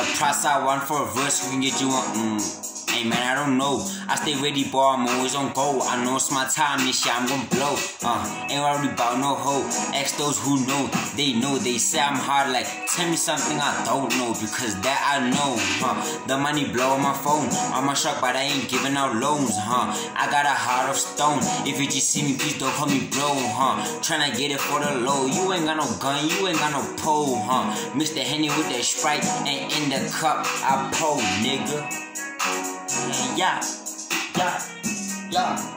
The price I want for a verse, we can get you a Hey man, I don't know. I stay ready, boy. I'm always on go. I know it's my time, this shit I'm gon' blow. Ain't worried about no hoe. Ask those who know. They say I'm hard. Like tell me something I don't know, because that I know. The money blow on my phone. I'm a shark, but I ain't giving out loans. I got a heart of stone. If you just see me, please don't call me bro. Tryna get it for the low. You ain't got no gun, you ain't got no pole. Mr. Henny with that Sprite, and in the cup I pour, nigga. Yeah, yeah, yeah.